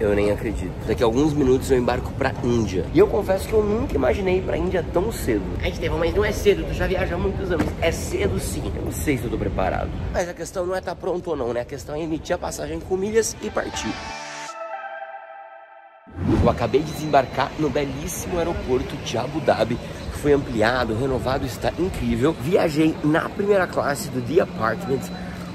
Eu nem acredito. Daqui a alguns minutos eu embarco pra Índia. E eu confesso que eu nunca imaginei ir pra Índia tão cedo. É, Estevam, mas não é cedo, tu já viaja há muitos anos. É cedo sim. Eu não sei se eu tô preparado. Mas a questão não é estar pronto ou não, né? A questão é emitir a passagem com milhas e partir. Eu acabei de desembarcar no belíssimo aeroporto de Abu Dhabi. Foi ampliado, renovado, está incrível. Viajei na primeira classe do The Apartments,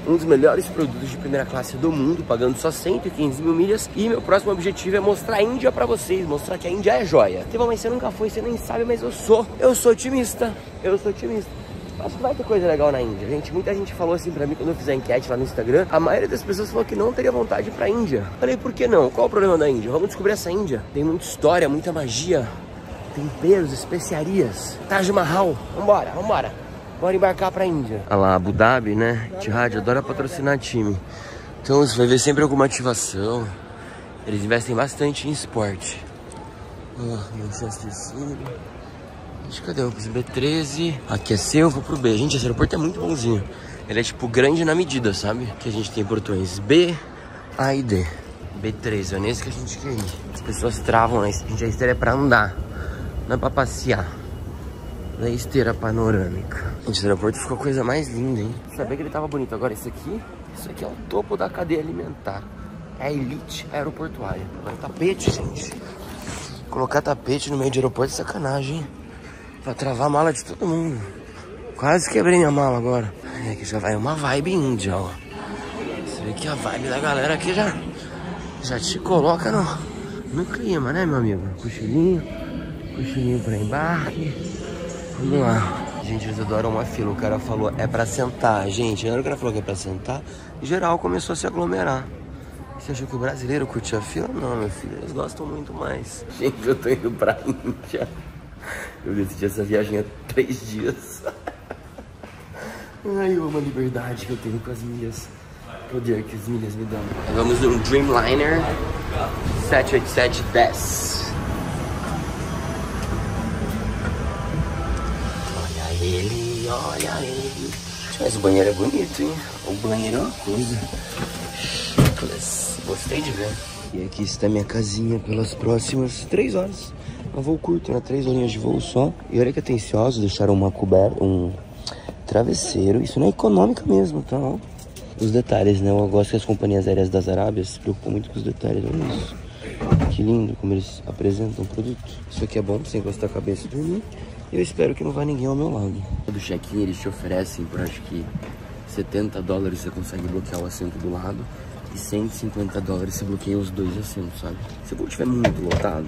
um dos melhores produtos de primeira classe do mundo, pagando só 115 mil milhas. E meu próximo objetivo é mostrar a Índia pra vocês, mostrar que a Índia é joia. Então, mas você nunca foi, você nem sabe, mas eu sou otimista, eu sou otimista. Acho que vai ter coisa legal na Índia, gente. Muita gente falou assim pra mim quando eu fiz a enquete lá no Instagram. A maioria das pessoas falou que não teria vontade pra Índia. Falei, por que não? Qual o problema da Índia? Vamos descobrir essa Índia. Tem muita história, muita magia, temperos, especiarias, Taj Mahal. Vambora, vambora. Bora embarcar pra Índia. Olha lá, Abu Dhabi, né? Etihad adora patrocinar time. Então você vai ver sempre alguma ativação. Eles investem bastante em esporte. Manchester City. Cadê? Eu fiz B13. Aqueceu, eu vou pro B. Gente, esse aeroporto é muito bonzinho. Ele é tipo grande na medida, sabe? Que a gente tem portões B, A e D. B13, é nesse que a gente quer ir. As pessoas travam, né? Gente, a esteira é pra andar, não é pra passear. Não é esteira panorâmica. Gente, esse aeroporto ficou a coisa mais linda, hein? Sabia que ele tava bonito. Agora, isso aqui é o topo da cadeia alimentar. É a elite aeroportuária. Agora, tapete, gente. Colocar tapete no meio de aeroporto é sacanagem, hein? Pra travar a mala de todo mundo. Quase quebrei minha mala agora. Ai, aqui já vai uma vibe índia, ó. Você vê que a vibe da galera aqui já te coloca no clima, né, meu amigo? Cochilinho pra embarque. Vamos lá. Gente, eles adoram uma fila. O cara falou, é pra sentar. Gente, na hora que o cara falou que é pra sentar, geral começou a se aglomerar. Você achou que o brasileiro curtia a fila? Não, meu filho, eles gostam muito mais. Gente, eu tô indo pra Índia. Eu decidi essa viagem há 3 dias. Ai, eu amo a liberdade que eu tenho com as milhas. Poder que as milhas me dão. Vamos no Dreamliner 787-10. Olha ele, olha ele. Mas o banheiro é bonito, hein? O banheiro é uma coisa. Gostei de ver. E aqui está minha casinha pelas próximas 3 horas. Um voo curto, né? 3 horinhas de voo só. E olha que atencioso, deixaram uma coberta, um travesseiro. Isso não é econômica mesmo, tá? Os detalhes, né? Eu gosto que as companhias aéreas das Arábias se preocupam muito com os detalhes. Olha isso. Que lindo como eles apresentam o produto. Isso aqui é bom pra você encostar a cabeça e dormir. E eu espero que não vá ninguém ao meu lado. Do check-in eles te oferecem por acho que $70 você consegue bloquear o assento do lado. E $150 você bloqueia os 2 assentos, sabe? Se o voo estiver muito lotado,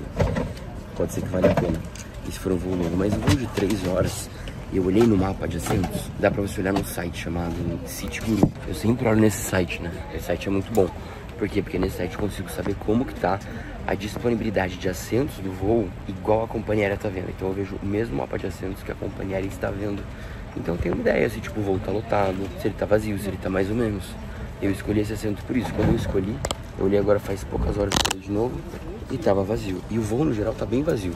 pode ser que valha a pena. Isso foi um voo longo, mas um voo de 3 horas. Eu olhei no mapa de assentos. Dá pra você olhar num site chamado City Guru. Eu sempre olho nesse site, né? Esse site é muito bom. Por quê? Porque nesse site eu consigo saber como que tá a disponibilidade de assentos do voo, igual a companhia aérea tá vendo. Então eu vejo o mesmo mapa de assentos que a companhia aérea está vendo. Então eu tenho uma ideia se tipo, o voo tá lotado, se ele tá vazio, se ele tá mais ou menos. Eu escolhi esse assento por isso. Quando eu escolhi, eu olhei agora faz poucas horas de novo. E tava vazio. E o voo no geral tá bem vazio.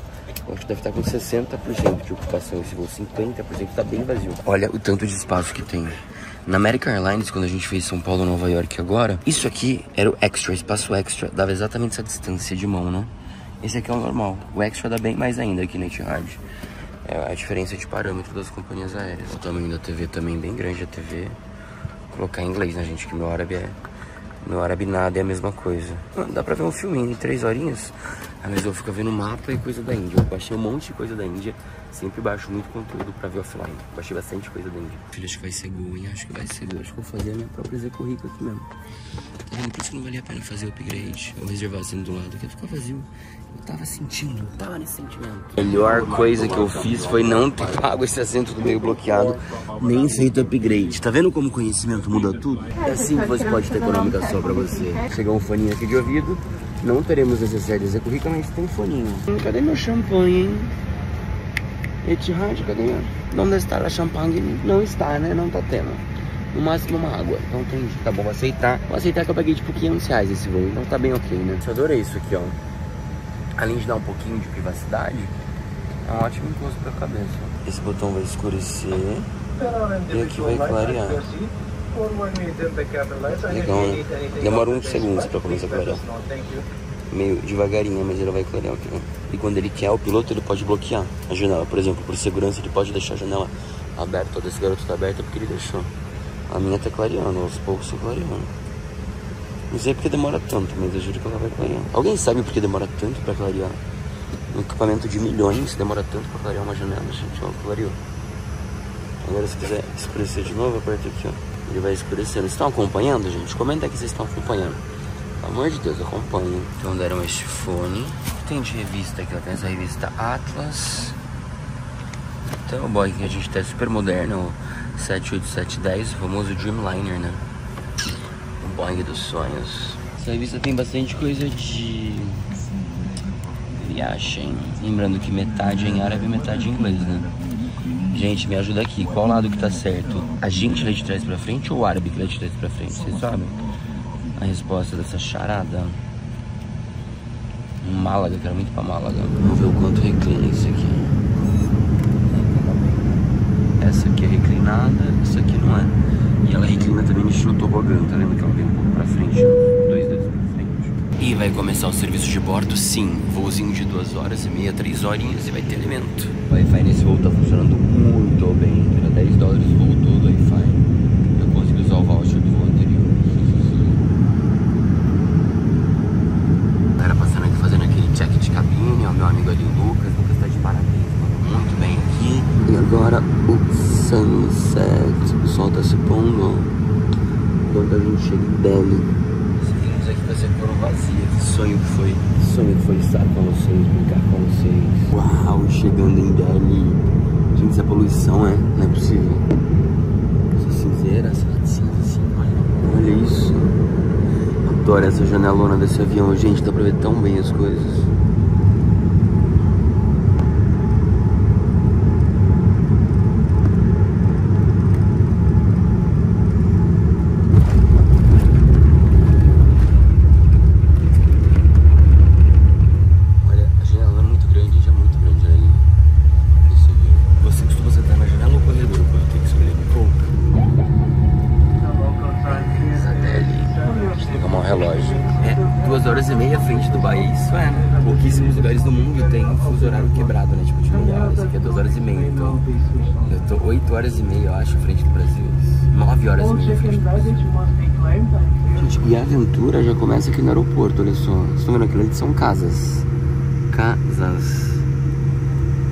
Eu acho que deve estar com 60% de ocupação. Esse voo 50% tá bem vazio. Olha o tanto de espaço que tem. Na American Airlines, quando a gente fez São Paulo, Nova York agora, isso aqui era o extra, espaço extra. Dava exatamente essa distância de mão, né? Esse aqui é o normal. O extra dá bem mais ainda aqui na Etihad. É a diferença de parâmetro das companhias aéreas. O tamanho da TV também bem grande. A TV, vou colocar em inglês, né, gente? Que meu árabe é... No árabe nada é a mesma coisa. Dá pra ver um filminho em 3 horinhas. Às vezes eu fico vendo mapa e coisa da Índia. Eu baixei um monte de coisa da Índia. Sempre baixo muito conteúdo pra ver offline. Baixei bastante coisa da Índia. Filho, acho que vai ser gol, hein? Acho que vai ser gol. Acho que eu vou fazer a minha própria Zé Currículo aqui mesmo. Por isso que não valia a pena fazer o upgrade. Eu reservar assim do lado, que ia ficar vazio. Eu tava sentindo, eu tava nesse sentimento. A melhor coisa que eu fiz foi não ter pago esse assento do meio bloqueado, nem feito upgrade. Tá vendo como o conhecimento muda tudo? É assim que você pode ter econômica só pra você. Chegou um foninho aqui de ouvido. Não teremos necessidade de Zé Currículo, mas tem um foninho. Cadê meu champanhe, hein? Etihad, cadê? Não deve estar a champanhe. Não está, né? Não tá tendo. No máximo uma água. Então tem, tá bom, vou aceitar. Vou aceitar que eu paguei tipo R$500 esse voo. Então tá bem ok, né? Eu adorei isso aqui, ó. Além de dar um pouquinho de privacidade, é um ótimo encosto pra cabeça. Esse botão vai escurecer e aqui vai clarear. Legal, né? Demora uns segundos pra começar a clarear. meio devagarinho, mas ele vai clarear o piloto. E quando ele quer, o piloto ele pode bloquear a janela. Por exemplo, por segurança, ele pode deixar a janela aberta. Desse garoto tá aberta porque ele deixou. A minha tá clareando, aos poucos tá clareando. Não sei porque demora tanto, mas eu juro que ela vai clarear. Alguém sabe por que demora tanto pra clarear? Um equipamento de milhões demora tanto pra clarear uma janela, gente. Ó, clareou. Agora, se quiser escurecer de novo, aperta aqui, ó. Ele vai escurecendo. Vocês estão acompanhando, gente? Comenta que vocês estão acompanhando. Pelo amor de Deus, acompanhem. Então, deram este fone. O que tem de revista aqui? Ó, tem essa revista Atlas. Então, o Boeing que a gente tá super moderno, o 78710, o famoso Dreamliner, né? O Boeing dos sonhos. Essa revista tem bastante coisa de viagem. Lembrando que metade é em árabe e metade em inglês, né? Gente, me ajuda aqui. Qual lado que tá certo? A gente lê de trás pra frente ou o árabe que lê de trás pra frente? Vocês sabem a resposta dessa charada? Málaga, quero muito pra Málaga. Vamos ver o quanto reclina isso aqui. Essa aqui é reclinada, essa aqui não é. E ela reclina também no tobogã, tá vendo que ela vem um pouco pra frente? Dois dedos pra frente. E vai começar o serviço de bordo, sim. Voozinho de 2 horas e meia, 3 horinhas e vai ter alimento. O Wi-Fi nesse voo tá funcionando muito bem. Era $10 o voo todo o Wi-Fi. Eu consegui usar o voucher do voo anterior. O cara passando aqui, fazendo aquele check de cabine. O meu amigo ali, o Lucas tá de parabéns. Muito bem aqui. E agora o sunset. O sol tá se pondo. Quando a gente chega em Delhi. Esse aqui vai ser por um vazio. Sonho que foi estar com vocês, brincar com vocês. Uau, chegando em Delhi. Gente, essa poluição é. Não é possível. Essa cinzeira, essa cinza assim, olha. Olha isso. Adoro essa janelona desse avião. Gente, dá pra ver tão bem as coisas. Pouquíssimos lugares do mundo tem um fuso horário quebrado, né? Tipo, de meia, isso aqui é 2 horas e meia, então eu tô 8 horas e meia, eu acho, frente do Brasil. 9 horas e meia frente do Brasil. Gente, e a aventura já começa aqui no aeroporto, olha só. Vocês estão vendo aquilo ali? São casas.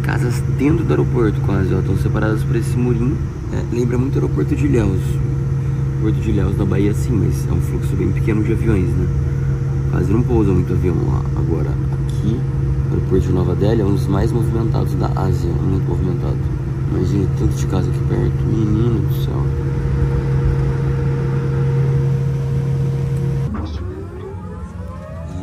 Casas dentro do aeroporto quase, ó. Estão separadas por esse murinho. É, lembra muito o aeroporto de Ilhéus. O aeroporto de Ilhéus na Bahia, sim, mas é um fluxo bem pequeno de aviões, né? Quase não pousa muito avião lá. Agora, aqui, o aeroporto de Nova Delhi é um dos mais movimentados da Ásia. Muito movimentado. Imagina, tanto de casa aqui perto. Menino do céu.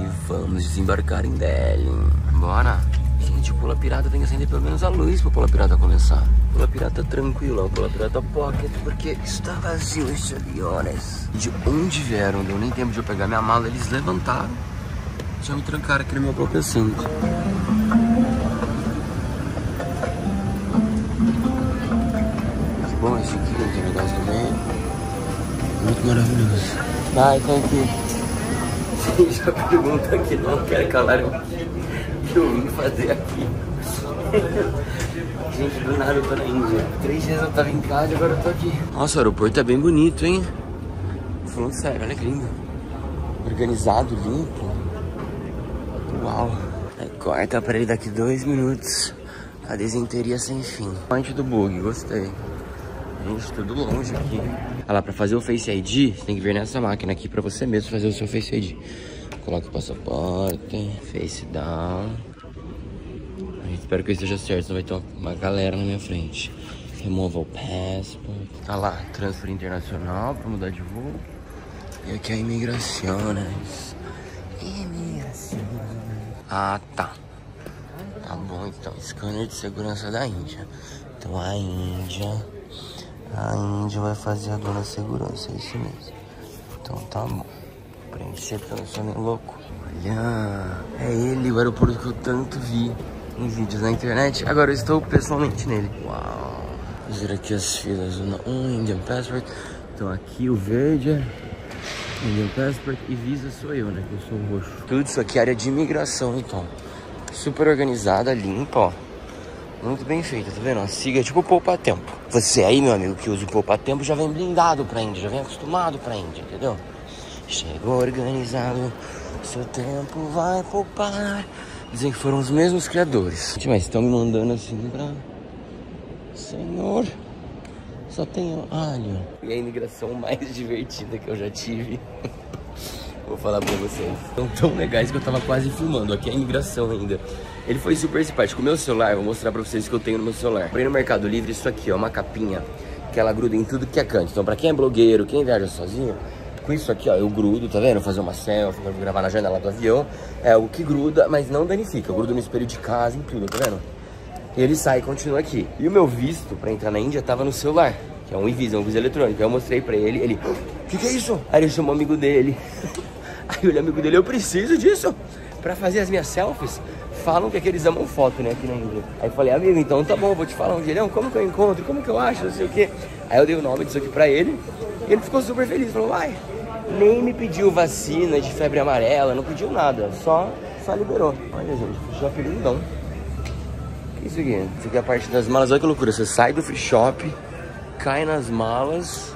E vamos desembarcar em Delhi. Bora? Gente, o Pula Pirata tem que acender pelo menos a luz pro Pula Pirata começar. O Pula Pirata tranquilo, o Pula Pirata pocket, porque está vazio esses aviões. De onde vieram? Deu nem tempo de eu pegar minha mala, eles levantaram. Já me trancaram aqui no meu próprio assento. Que bom esse aqui, tem negócio também. Muito maravilhoso. Vai, tá aqui. Já pergunta aqui, não quero calar que eu vim fazer aqui. Gente, do nada eu tô na Índia. 3 dias eu tava em casa e agora eu tô aqui. Nossa, o aeroporto é bem bonito, hein? Falando sério, olha que lindo. Organizado, limpo. Uau. Corta pra ele daqui 2 minutos. A desenteria sem fim. Ponte do bug, gostei. Gente, tudo longe aqui. Olha lá, pra fazer o Face ID, você tem que vir nessa máquina aqui pra você mesmo fazer o seu Face ID. Coloca o passaporte, face down. Eu espero que eu esteja certo, senão vai ter uma galera na minha frente. Remova o passport. Tá lá, transfer internacional pra mudar de voo. E aqui é imigrações. Ah, tá. Tá bom, então. Scanner de segurança da Índia. Então a Índia vai fazer agora a segurança, é isso mesmo. Então tá bom. Preencher porque eu não sou nem louco. Olha, é ele, o aeroporto que eu tanto vi em vídeos na internet. Agora eu estou pessoalmente nele. Uau. Vamos ver aqui as filas. Indian Passport. Então aqui o verde. Indian Passport e Visa sou eu, né? Que eu sou o roxo. Tudo isso aqui é área de imigração, então. Super organizada, limpa, ó. Muito bem feita, tá vendo? A siga é tipo poupa-tempo. Você aí, meu amigo, que usa o poupa-tempo, já vem blindado pra Índia, já vem acostumado pra Índia, entendeu? Chegou organizado, seu tempo vai poupar. Dizem que foram os mesmos criadores. Gente, mas estão me mandando assim pra... Senhor... Só tenho alho. E a imigração mais divertida que eu já tive. Vou falar pra vocês. Estão tão legais que eu tava quase filmando. Aqui é a imigração ainda. Ele foi super simpático. O meu celular, eu vou mostrar pra vocês o que eu tenho no meu celular. Comprei no Mercado Livre isso aqui, ó. Uma capinha que ela gruda em tudo que é canto. Então pra quem é blogueiro, quem viaja sozinho, com isso aqui, ó, eu grudo, tá vendo? Fazer uma selfie, gravar na janela do avião. É algo que gruda, mas não danifica. Eu grudo no espelho de casa, em tudo, tá vendo? Ele sai e continua aqui. E o meu visto pra entrar na Índia tava no celular, que é um e-visa, um visto eletrônico. Eu mostrei pra ele, ele, que é isso? Aí ele chamou o amigo dele. Aí o amigo dele, eu preciso disso pra fazer as minhas selfies. Falam que aqueles amam foto, né, aqui na Índia. Aí eu falei, amigo, então tá bom, eu vou te falar um dia, como que eu encontro, como que eu acho, não sei o quê. Aí eu dei o nome disso aqui pra ele, e ele ficou super feliz, falou, vai, nem me pediu vacina de febre amarela, não pediu nada, só liberou. Olha, gente, já pediu não. Isso aqui, é a parte das malas, olha que loucura, você sai do free shop, cai nas malas,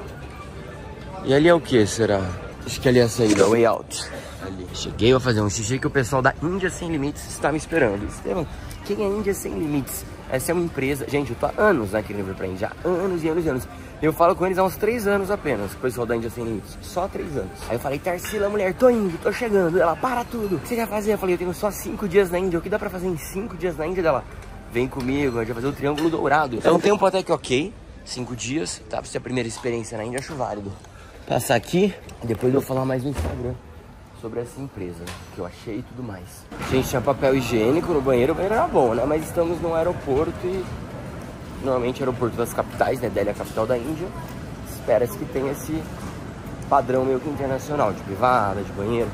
e ali é o que, será? Acho que ali é a saída, way out. Ali. Cheguei a fazer um xixi que o pessoal da Índia Sem Limites está me esperando. Estevam, quem é Índia Sem Limites? Essa é uma empresa, gente, eu tô há anos naquele livro pra Índia, há anos e anos e anos. Eu falo com eles há uns 3 anos apenas, com o pessoal da Índia Sem Limites, só 3 anos. Aí eu falei, Tarsila, mulher, tô indo, tô chegando, ela, para tudo, o que você quer fazer? Eu falei, eu tenho só 5 dias na Índia, o que dá pra fazer em 5 dias na Índia dela? Vem comigo, a gente vai fazer o Triângulo Dourado. É um tempo até que ok, 5 dias, tá? Pra ser a primeira experiência na Índia, acho válido. Passar aqui, depois eu vou falar mais no Instagram sobre essa empresa, que eu achei e tudo mais. Gente, tinha papel higiênico no banheiro, o banheiro era bom, né? Mas estamos num aeroporto e... Normalmente aeroporto das capitais, né? Delhi é a capital da Índia. Espera-se que tenha esse padrão meio que internacional, de privada, de banheiro.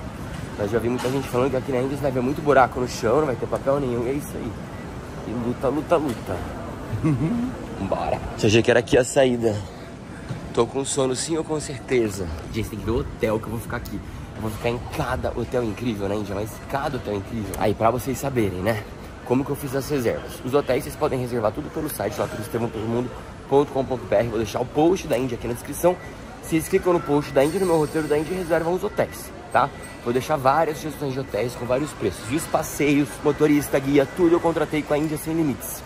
Mas já vi muita gente falando que aqui na Índia vai ver muito buraco no chão, não vai ter papel nenhum, e é isso aí. E luta, luta, luta. Bora. Você achei que era aqui a saída. Tô com sono sim ou com certeza? Gente, tem que ver o hotel que eu vou ficar aqui. Eu vou ficar em cada hotel incrível, né, Índia? Mas cada hotel incrível. Aí, pra vocês saberem, né, como que eu fiz as reservas. Os hotéis vocês podem reservar tudo pelo site lá, pelo estevampelo mundo.com.br. Vou deixar o post da Índia aqui na descrição. Vocês clicam no post da Índia, no meu roteiro da Índia, e reservam os hotéis, tá? Vou deixar várias sugestões de hotéis com vários preços. E os passeios, motorista, guia, tudo eu contratei com a Índia Sem Limites.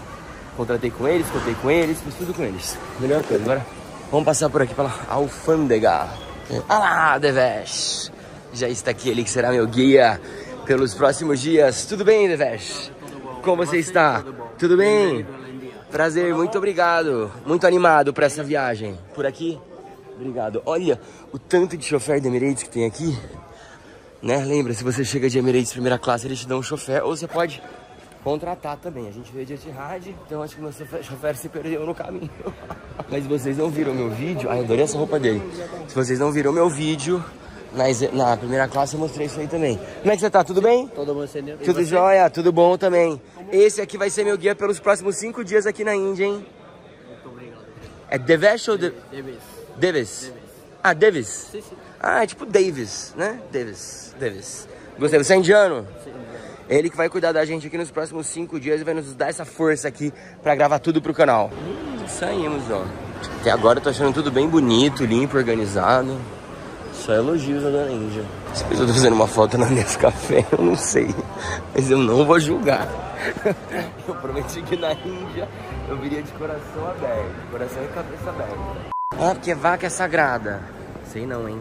Contratei com eles, contei com eles, fiz tudo com eles. Melhor coisa. Agora vamos passar por aqui pela alfândega. Ah lá, Devesh! Já está aqui ele que será meu guia pelos próximos dias. Tudo bem, Devesh? Como você está? Tudo bem? Prazer, muito obrigado. Muito animado para essa viagem. Por aqui? Obrigado. Olha o tanto de chofer de Emirates que tem aqui. Né? Lembra, se você chega de Emirates primeira classe, eles te dão um chofer, ou você pode contratar também. A gente veio de Etihad, então acho que meu chofer se perdeu no caminho. Mas vocês não viram meu vídeo... Ai, adorei essa roupa dele. Se vocês não viram meu vídeo, na primeira classe eu mostrei isso aí também. Como é que você tá? Tudo bem? Tudo bom, senhor. Tudo jóia? Tudo bom também. Esse aqui vai ser meu guia pelos próximos 5 dias aqui na Índia, hein? Muito obrigado. É Devesh ou... Davis. Ah, Davis? Sim, sim. Ah, é tipo Davis, né? Davis. Gostei, você é indiano? Sim. Ele que vai cuidar da gente aqui nos próximos 5 dias e vai nos dar essa força aqui pra gravar tudo pro canal. Saímos, ó. Até agora eu tô achando tudo bem bonito, limpo, organizado. Só elogios da Índia. Se a pessoa tá fazendo uma foto na Nescafé, eu não sei. Mas eu não vou julgar. Eu prometi que na Índia eu viria de coração aberto. Coração e cabeça aberta. Ah, porque vaca é sagrada. Sei não, hein?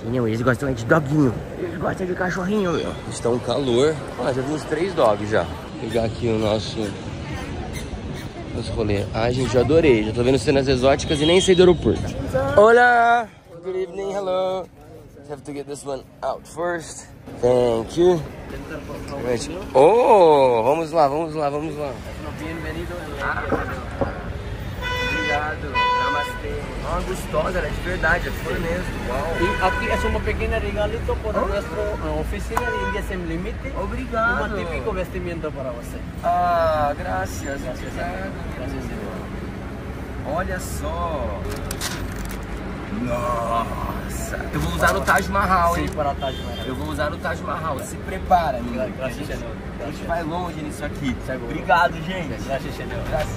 Sei não, eles gostam de doguinho. Eles gostam de cachorrinho, meu. Está um calor. Ah, já vi uns 3 dogs já. Vou pegar aqui o nosso rolê. Ai, gente, eu adorei. Já tô vendo cenas exóticas e nem sei do aeroporto. Olá! Good evening, hello. Have to get this one out first. Thank you. Oh, vamos lá. Obrigado. Ah, gostosa, ela é de verdade, é flor mesmo, uau. E aqui é uma pequena regalito para nossa oficina de Índia Sem Limite. Obrigado. Um típico vestimento para você. Ah, graças. Graças, Senhor. Olha só. Nossa. usar. Eu vou usar no Taj Mahal, hein? Eu vou usar no Taj Mahal. Se prepara, menino. A gente vai longe nisso aqui. Obrigado, gente. Graças.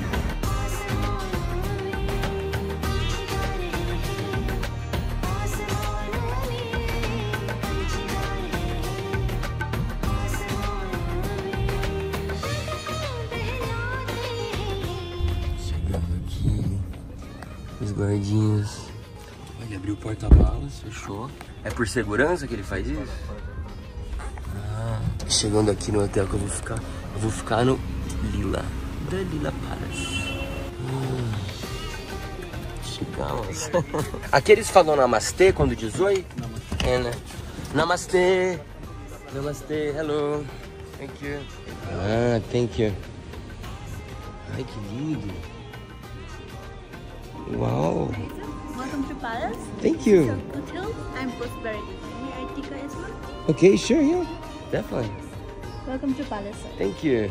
Guardinhas. Ele abriu o porta-malas, fechou. É por segurança que ele faz isso? Ah, chegando aqui no hotel que eu vou ficar. Eu vou ficar no Leela, da Leela Palace. Chegamos. Aqui eles falam namastê quando diz oi? Namastê. É, né? Namastê. Namastê, hello. Thank you. Ah, thank you. Ai, que lindo. Wow. Welcome to Palace. Thank you. So, hotel. I'm Prosperity. May I take a photo? Okay, sure, yeah. Definitely. Welcome to Palace, sir. Thank you.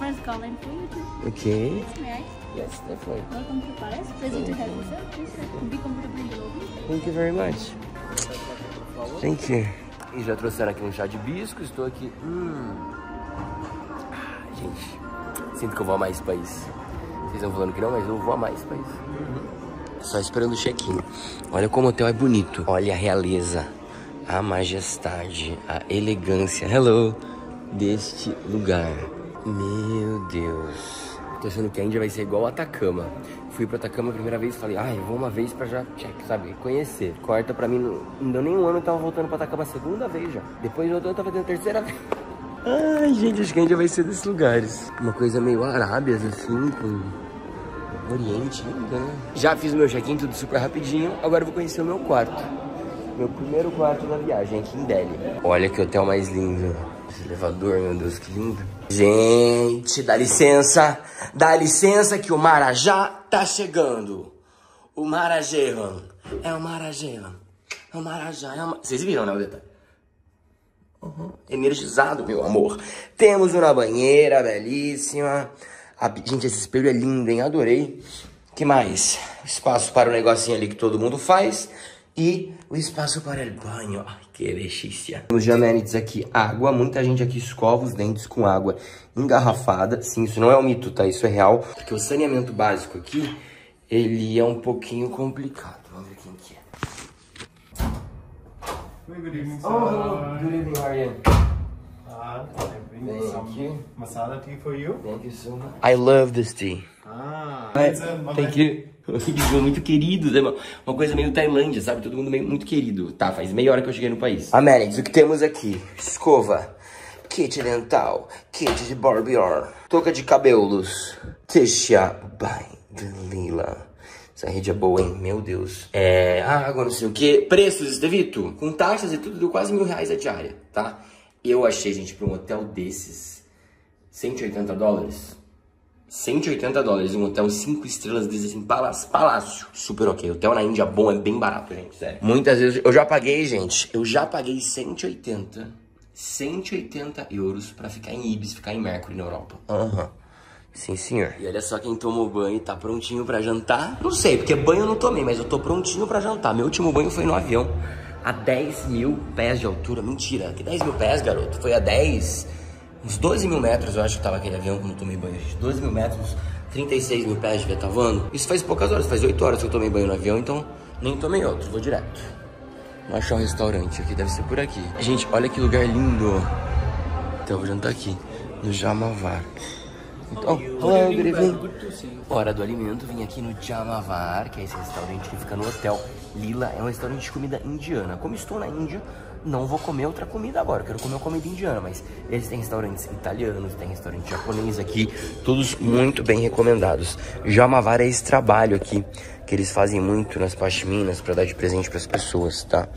First call in for you too. Okay. Yes, may I? Yes, definitely. Welcome to Palace. Pleasure to have you, sir. Please be comfortable in the lobby. Thank you very much. Thank you. E já trouxeram aqui um chá de hibisco. Estou aqui. Gente, sinto que eu vou a mais país. Vocês estão falando que não, mas eu vou a mais, mas... Só esperando o check-in. Olha como o hotel é bonito. Olha a realeza, a majestade, a elegância. Hello! Deste lugar. Meu Deus. Tô achando que a Índia vai ser igual a Atacama. Fui pra Atacama a primeira vez e falei, eu vou uma vez pra já, sabe, conhecer. Corta pra mim, não deu nem um ano, eu tava voltando pra Atacama a segunda vez já. Depois do outro eu tava fazendo a terceira vez. Ai, gente, acho que a Índia vai ser desses lugares. Uma coisa meio Arábias, assim, com... Oriente ainda, né? Já fiz o meu check-in, tudo super rapidinho. Agora eu vou conhecer o meu quarto. Meu primeiro quarto da viagem, aqui em Delhi. Olha que hotel mais lindo. Esse elevador, meu Deus, que lindo. Gente, dá licença que o Marajá tá chegando. O Marajevan. É o Marajevan. É o Marajá. É o... Vocês viram, né, o detalhe? Energizado, meu amor. Temos uma banheira belíssima. Gente, esse espelho é lindo, hein? Adorei. Que mais? Espaço para o negocinho ali que todo mundo faz. E o espaço para o banho. Ai, que delícia. Nos amenities aqui, água. Muita gente aqui escova os dentes com água engarrafada. Sim, isso não é um mito, tá? Isso é real. Porque o saneamento básico aqui, ele é um pouquinho complicado. Vamos ver quem que é. Good evening, sir. Oh, good evening, how are you? Thank you. Masala tea for you. Thank you so much. I love this tea. Thank you. Muito queridos, irmão. Uma coisa meio Tailândia, sabe? Todo mundo meio, muito querido. Tá, faz meia hora que eu cheguei no país. Amenities, o que temos aqui? Escova, kit dental, kit de barbear, touca de cabelos, Tisha by Leela. Essa rede é boa, hein? Meu Deus. Água, não sei o que. Preços, Estevito, com taxas e tudo, deu quase R$1.000 a diária, tá? Eu achei, gente, para um hotel desses, $180. $180, um hotel 5 estrelas desses, assim, palácio. Super ok, hotel na Índia bom é bem barato, gente, sério. Muitas vezes, eu já paguei €180 para ficar em Ibis, ficar em Mercury na Europa. Sim, senhor. E olha só quem tomou banho e tá prontinho para jantar. Não sei, porque banho eu não tomei, mas eu tô prontinho para jantar. Meu último banho foi no avião. A 10 mil pés de altura. Mentira, que 10 mil pés, garoto? Foi a 10, uns 12 mil metros, eu acho que tava aquele avião quando eu tomei banho, gente. 12 mil metros, 36 mil pés devia estar voando. Isso faz poucas horas, faz 8 horas que eu tomei banho no avião, então nem tomei outro, vou direto. Vou achar um restaurante aqui, deve ser por aqui. Gente, olha que lugar lindo. Então eu vou jantar aqui, no Jamavar. Então, olá, good evening. Hora do alimento, vim aqui no Jamavar, que é esse restaurante que fica no hotel. Leela é um restaurante de comida indiana. Como estou na Índia, não vou comer outra comida agora. Eu quero comer uma comida indiana, mas eles têm restaurantes italianos, tem restaurante japonês aqui. Todos muito bem recomendados. Jamavar é esse trabalho aqui, que eles fazem muito nas pashminas para dar de presente para as pessoas, tá?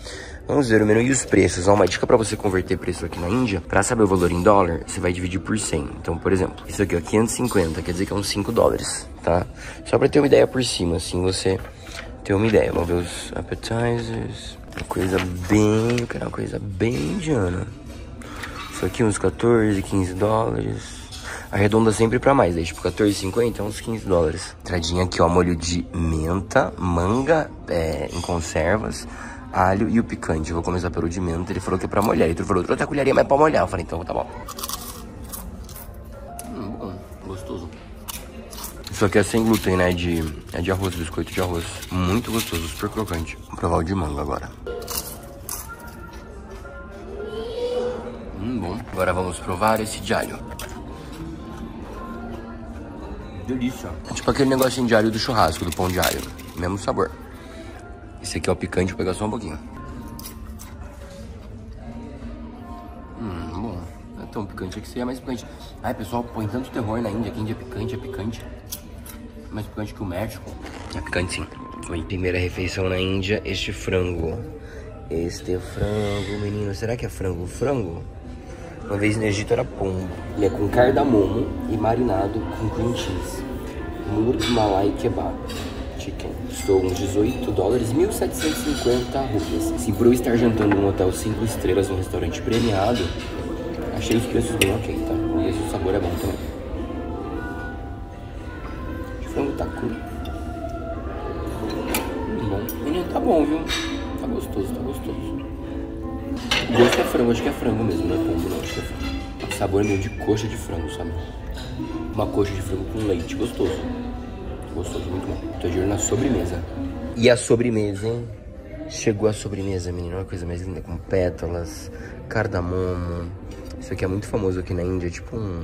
Vamos ver o menu e os preços. Ó, uma dica para você converter preço aqui na Índia. Para saber o valor em dólar, você vai dividir por 100. Então, por exemplo, isso aqui é 550, quer dizer que é uns $5, tá? Só para ter uma ideia por cima, assim você... ter uma ideia. Vamos ver os appetizers. Uma coisa bem indiana. Isso aqui uns $14, $15. Arredonda sempre pra mais, daí tipo $14,50, uns $15. Entradinha aqui, ó, molho de menta, manga em conservas, alho e o picante. Eu vou começar pelo de menta, ele falou que é pra molhar. Ele falou, outra colherinha, mas é pra molhar. Eu falei, então tá bom. Bom, gostoso. Isso aqui é sem glúten, né, é de arroz, biscoito de arroz. Muito gostoso, super crocante. Vou provar o de manga agora. Bom, agora vamos provar esse de alho. Delícia. É tipo aquele negocinho de alho do churrasco, do pão de alho. Mesmo sabor. Esse aqui é o picante, vou pegar só um pouquinho. Bom. Não é tão picante, é que seria mais picante. Ai, pessoal, põe tanto terror na Índia, que a Índia é picante. Mais picante que o México. É picante, sim. Oi, primeira refeição na Índia, este frango. Este frango, menino. Será que é frango? Frango? Uma vez no Egito era pombo. Ele é com cardamomo e marinado com cream cheese. Mur Malai Kebab Chicken. Custou uns $18, 1.750 rupias. Se por eu estar jantando num hotel 5 estrelas num restaurante premiado, achei os preços bem ok, tá? E esse sabor é bom também. O frango tá cru. Bom. Menino, tá bom, viu? Tá gostoso, tá gostoso. O gosto é frango, acho que é frango mesmo, não é pombo não, acho que é frango. O sabor é meio de coxa de frango, sabe? Uma coxa de frango com leite, gostoso. Gostoso, muito bom. Tô de olho na sobremesa. E a sobremesa, hein? Chegou a sobremesa, menino, uma coisa mais linda, com pétalas, cardamomo. Isso aqui é muito famoso aqui na Índia, é tipo um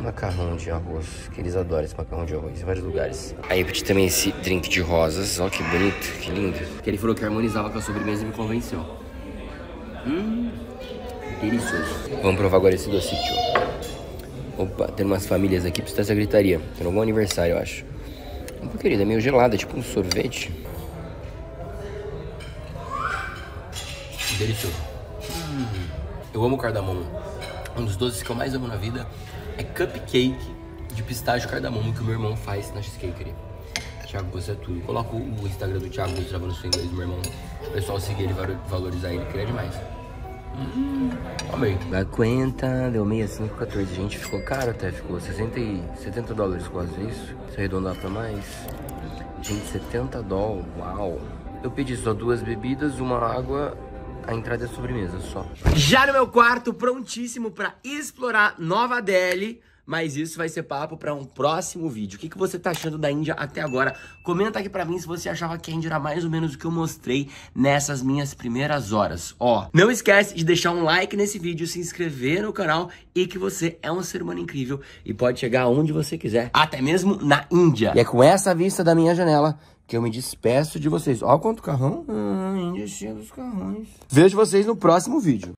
macarrão de arroz, que eles adoram esse macarrão de arroz em vários lugares. Aí eu pedi também esse drink de rosas, ó que bonito, que lindo. Porque ele falou que harmonizava com a sobremesa e me convenceu. Delicioso. Vamos provar agora esse doce, tio. Opa, tem umas famílias aqui, precisa dessa gritaria. Tem algum aniversário, eu acho. Opa, querida, é meio gelada, é tipo um sorvete. Delicioso. Eu amo cardamomo. Um dos doces que eu mais amo na vida é cupcake de pistache cardamomo que o meu irmão faz na cheesecake. Thiago, você é tudo. Coloca o Instagram do Thiago, gravando seu inglês do meu irmão. O pessoal seguir ele, valorizar ele, queria demais. Amei. Dá conta, deu meia, 5,14. Gente, ficou caro até, ficou $70 quase isso. Se arredondar pra mais. Gente, $70, uau. Eu pedi só 2 bebidas, uma água, a entrada e a sobremesa só. Já no meu quarto, prontíssimo pra explorar Nova Delhi. Mas isso vai ser papo para um próximo vídeo. O que você tá achando da Índia até agora? Comenta aqui para mim se você achava que a Índia era mais ou menos o que eu mostrei nessas minhas primeiras horas. Ó, não esquece de deixar um like nesse vídeo, se inscrever no canal e que você é um ser humano incrível e pode chegar onde você quiser, até mesmo na Índia. E é com essa vista da minha janela que eu me despeço de vocês. Ó, quanto carrão. A Índia é cheia dos carrões. Vejo vocês no próximo vídeo.